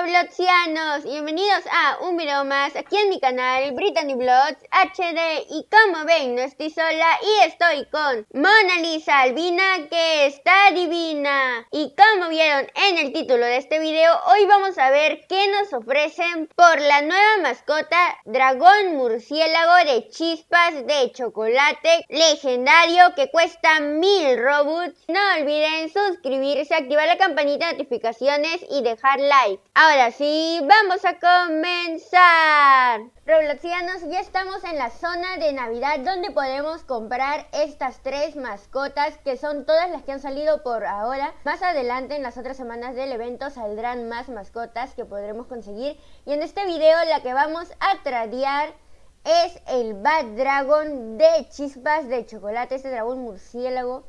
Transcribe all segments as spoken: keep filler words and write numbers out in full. Robloxianos, bienvenidos a un video más aquí en mi canal Brittany Bloods H D. Y como ven, no estoy sola y estoy con Mona Lisa Albina, que está divina. Y como vieron en el título de este video, hoy vamos a ver qué nos ofrecen por la nueva mascota dragón murciélago de chispas de chocolate legendario que cuesta mil Robux. No olviden suscribirse, activar la campanita de notificaciones y dejar like. Ahora sí, vamos a comenzar. Robloxianos, ya estamos en la zona de Navidad donde podemos comprar estas tres mascotas, que son todas las que han salido por ahora. Más adelante, en las otras semanas del evento, saldrán más mascotas que podremos conseguir. Y en este video la que vamos a tradear es el Bat Dragon de chispas de chocolate, este dragón murciélago.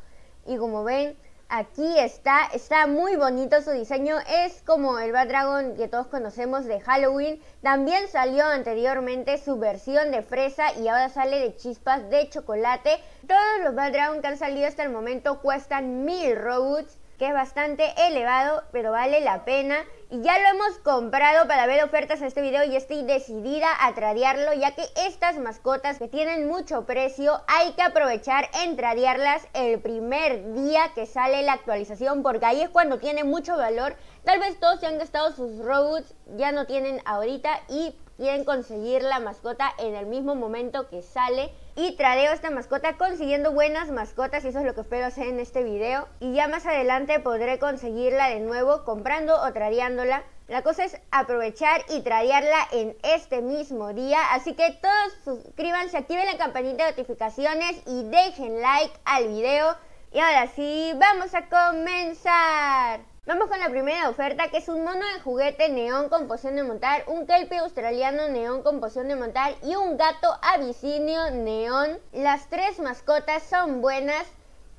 Y como ven, aquí está, está muy bonito su diseño, es como el Bat Dragon que todos conocemos de Halloween. También salió anteriormente su versión de fresa y ahora sale de chispas de chocolate. Todos los Bat Dragon que han salido hasta el momento cuestan mil Robux, que es bastante elevado, pero vale la pena. Y ya lo hemos comprado para ver ofertas en este video y estoy decidida a tradearlo, ya que estas mascotas que tienen mucho precio hay que aprovechar en tradearlas el primer día que sale la actualización, porque ahí es cuando tiene mucho valor. Tal vez todos se han gastado sus Robux, ya no tienen ahorita y quieren conseguir la mascota en el mismo momento que sale. Y tradeo esta mascota consiguiendo buenas mascotas, y eso es lo que espero hacer en este video. Y ya más adelante podré conseguirla de nuevo comprando o tradeándola. La cosa es aprovechar y tradearla en este mismo día. Así que todos suscríbanse, activen la campanita de notificaciones y dejen like al video. Y ahora sí, vamos a comenzar. Vamos con la primera oferta, que es un mono de juguete neón con poción de montar, un kelpie australiano neón con poción de montar y un gato abisinio neón. Las tres mascotas son buenas,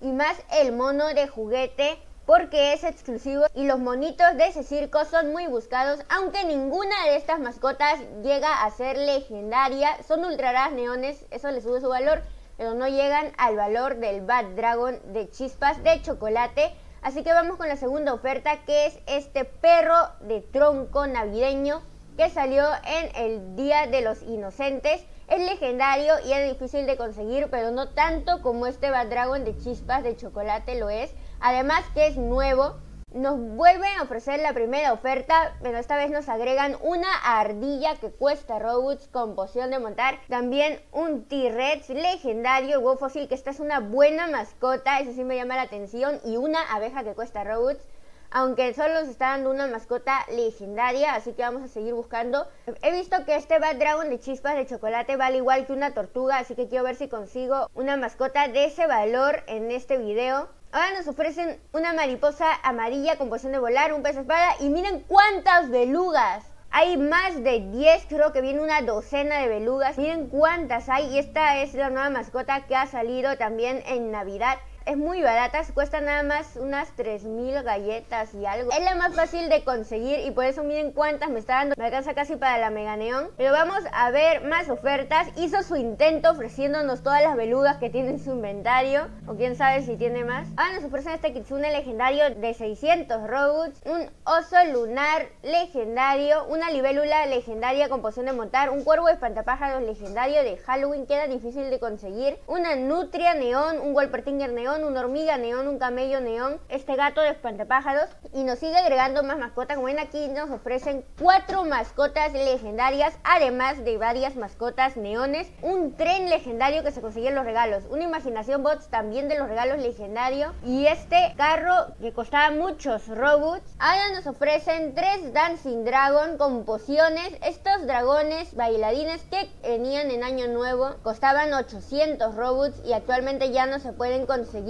y más el mono de juguete porque es exclusivo y los monitos de ese circo son muy buscados, aunque ninguna de estas mascotas llega a ser legendaria. Son ultra raras neones, eso le sube su valor, pero no llegan al valor del Bat Dragon de chispas de chocolate. Así que vamos con la segunda oferta, que es este perro de tronco navideño que salió en el Día de los Inocentes. Es legendario y es difícil de conseguir, pero no tanto como este Bat Dragon de chispas de chocolate lo es. Además que es nuevo. Nos vuelven a ofrecer la primera oferta, pero esta vez nos agregan una ardilla que cuesta Robux con poción de montar. También un T-Rex legendario, huevo fósil, que esta es una buena mascota, eso sí me llama la atención. Y una abeja que cuesta Robux, aunque solo nos está dando una mascota legendaria, así que vamos a seguir buscando. He visto que este Bat Dragon de chispas de chocolate vale igual que una tortuga, así que quiero ver si consigo una mascota de ese valor en este video. Ahora nos ofrecen una mariposa amarilla con poción de volar, un pez espada y miren cuántas belugas. Hay más de diez, creo que viene una docena de belugas. Miren cuántas hay, y esta es la nueva mascota que ha salido también en Navidad. Es muy barata, cuesta nada más unas tres mil galletas y algo. Es la más fácil de conseguir y por eso miren cuántas me está dando. Me alcanza casi para la Mega Neón. Pero vamos a ver más ofertas. Hizo su intento ofreciéndonos todas las belugas que tiene en su inventario, o quién sabe si tiene más. Ahora nos ofrecen este kitsune legendario de seiscientos Robux, un oso lunar legendario, una libélula legendaria con poción de montar, un cuervo espantapájaros legendario de Halloween que era difícil de conseguir, una nutria neón, un Wolvertinger neón, una hormiga neón, un camello neón, este gato de espantapájaros. Y nos sigue agregando más mascotas. Como ven, aquí nos ofrecen cuatro mascotas legendarias, además de varias mascotas neones, un tren legendario que se consigue en los regalos, una imaginación bots también de los regalos legendario, y este carro que costaba muchos Robux. Ahora nos ofrecen tres Dancing Dragon con pociones. Estos dragones bailarines que venían en Año Nuevo costaban ochocientos Robux y actualmente ya no se pueden conseguir.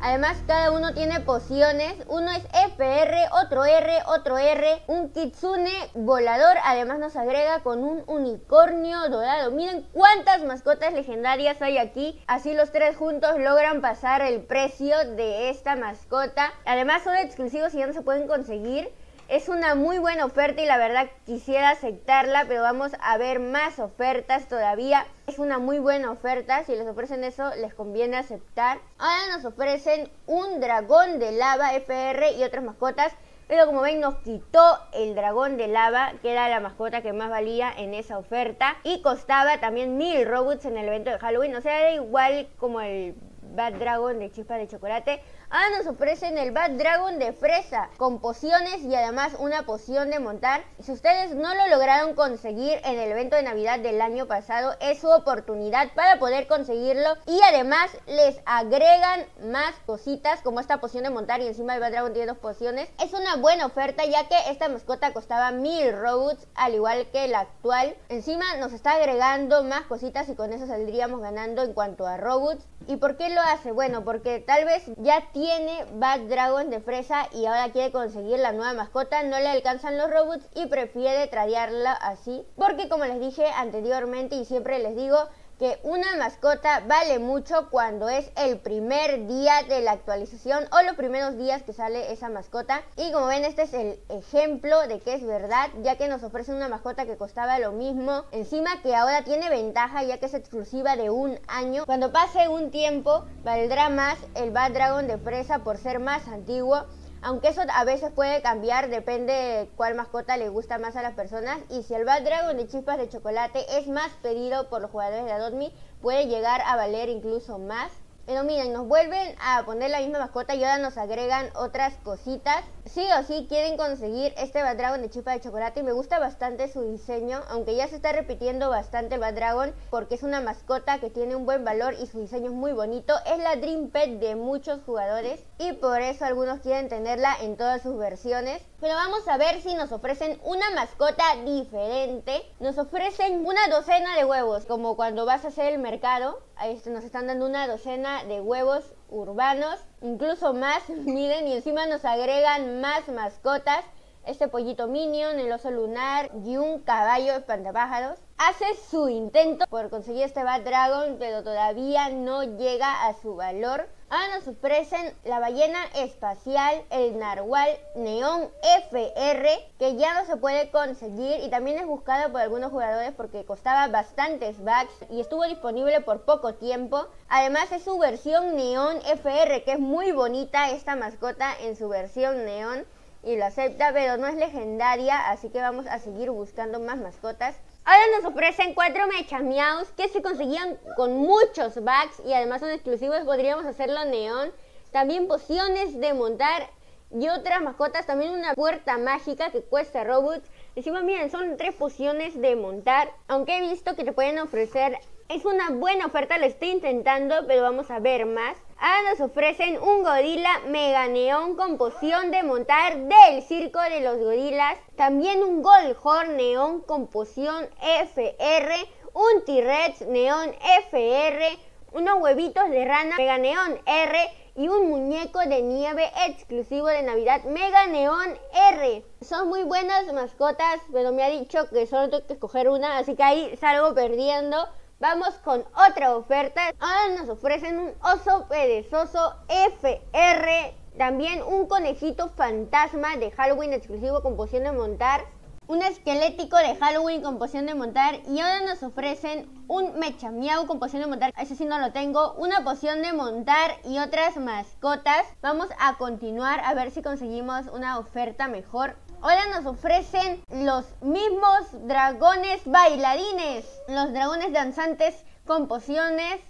Además, cada uno tiene pociones. Uno es F R, otro R, otro R, un kitsune volador. Además nos agrega con un unicornio dorado. Miren cuántas mascotas legendarias hay aquí. Así los tres juntos logran pasar el precio de esta mascota. Además son exclusivos y ya no se pueden conseguir. Es una muy buena oferta y la verdad quisiera aceptarla, pero vamos a ver más ofertas todavía. Es una muy buena oferta, si les ofrecen eso les conviene aceptar. Ahora nos ofrecen un dragón de lava F R y otras mascotas. Pero como ven, nos quitó el dragón de lava, que era la mascota que más valía en esa oferta. Y costaba también mil Robux en el evento de Halloween. O sea, era igual como el Bat Dragon de chispa de chocolate. Ah, nos ofrecen el Bat Dragon de fresa con pociones y además una poción de montar. Si ustedes no lo lograron conseguir en el evento de Navidad del año pasado, es su oportunidad para poder conseguirlo. Y además les agregan más cositas como esta poción de montar, y encima el Bat Dragon tiene dos pociones. Es una buena oferta, ya que esta mascota costaba mil Robux al igual que la actual. Encima nos está agregando más cositas y con eso saldríamos ganando en cuanto a Robux. ¿Y por qué lo hace? Bueno, porque tal vez ya tiene Tiene Bat Dragon de fresa y ahora quiere conseguir la nueva mascota, no le alcanzan los Robux y prefiere tradearla así. Porque como les dije anteriormente y siempre les digo, que una mascota vale mucho cuando es el primer día de la actualización o los primeros días que sale esa mascota. Y como ven, este es el ejemplo de que es verdad, ya que nos ofrecen una mascota que costaba lo mismo, encima que ahora tiene ventaja ya que es exclusiva de un año. Cuando pase un tiempo valdrá más el Bat Dragon de fresa por ser más antiguo. Aunque eso a veces puede cambiar, depende de cuál mascota le gusta más a las personas. Y si el Bat Dragon de chispas de chocolate es más pedido por los jugadores de Adopt Me, puede llegar a valer incluso más. Pero miren, nos vuelven a poner la misma mascota y ahora nos agregan otras cositas. Sí o sí quieren conseguir este Bat Dragon de chispa de chocolate y me gusta bastante su diseño, aunque ya se está repitiendo bastante el Bat Dragon porque es una mascota que tiene un buen valor y su diseño es muy bonito. Es la Dream Pet de muchos jugadores y por eso algunos quieren tenerla en todas sus versiones. Pero vamos a ver si nos ofrecen una mascota diferente. Nos ofrecen una docena de huevos, como cuando vas a hacer el mercado. Nos están dando una docena de huevos urbanos, incluso más, miren, y encima nos agregan más mascotas. Este pollito minion, el oso lunar y un caballo espantapájaros. Hace su intento por conseguir este Bat Dragon, pero todavía no llega a su valor. Ahora nos ofrecen la ballena espacial, el narwhal neón F R, que ya no se puede conseguir y también es buscado por algunos jugadores porque costaba bastantes bucks y estuvo disponible por poco tiempo. Además es su versión neón F R, que es muy bonita esta mascota en su versión neón y lo acepta, pero no es legendaria, así que vamos a seguir buscando más mascotas. Ahora nos ofrecen cuatro mechameaus que se conseguían con muchos bugs y además son exclusivos, podríamos hacerlo neón. También pociones de montar y otras mascotas, también una puerta mágica que cuesta Robux. Decimos, miren, son tres pociones de montar, aunque he visto que te pueden ofrecer. Es una buena oferta, lo estoy intentando, pero vamos a ver más. Ahora nos ofrecen un gorila mega neón con poción de montar del circo de los gorilas. También un goldhorn neón con poción F R. Un T-Rex neón F R. Unos huevitos de rana mega neón R. Y un muñeco de nieve exclusivo de Navidad mega neón R. Son muy buenas mascotas, pero me ha dicho que solo tengo que escoger una, así que ahí salgo perdiendo. Vamos con otra oferta. Ahora nos ofrecen un oso perezoso F R. También un conejito fantasma de Halloween exclusivo con poción de montar. Un esquelético de Halloween con poción de montar. Y ahora nos ofrecen un mechameau con poción de montar. Ese sí no lo tengo. Una poción de montar y otras mascotas. Vamos a continuar a ver si conseguimos una oferta mejor. Ahora nos ofrecen los mismos dragones bailarines, los dragones danzantes con pociones.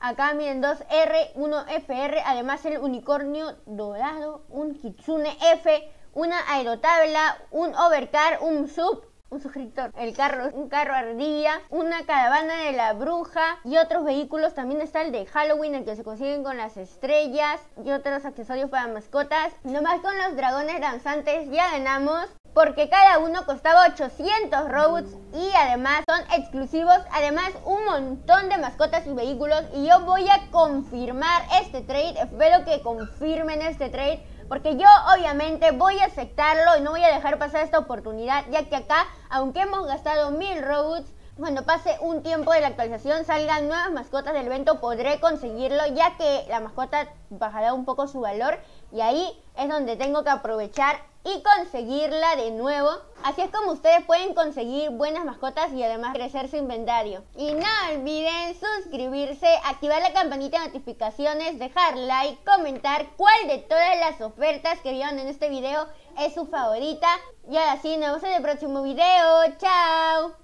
Acá miren, dos R, uno F R, además el unicornio dorado, un kitsune F, una aerotabla, un overcar, un sub, un suscriptor, el carro, un carro ardilla, una caravana de la bruja y otros vehículos. También está el de Halloween, el que se consiguen con las estrellas y otros accesorios para mascotas. Nomás con los dragones danzantes ya ganamos, porque cada uno costaba ochocientos Robux y además son exclusivos. Además un montón de mascotas y vehículos, y yo voy a confirmar este trade. Espero que confirmen este trade, porque yo obviamente voy a aceptarlo y no voy a dejar pasar esta oportunidad, ya que acá, aunque hemos gastado mil Robux, cuando pase un tiempo de la actualización, salgan nuevas mascotas del evento, podré conseguirlo, ya que la mascota bajará un poco su valor. Y ahí es donde tengo que aprovechar y conseguirla de nuevo. Así es como ustedes pueden conseguir buenas mascotas y además crecer su inventario. Y no olviden suscribirse, activar la campanita de notificaciones, dejar like, comentar cuál de todas las ofertas que vieron en este video es su favorita. Y ahora sí, nos vemos en el próximo video. ¡Chao!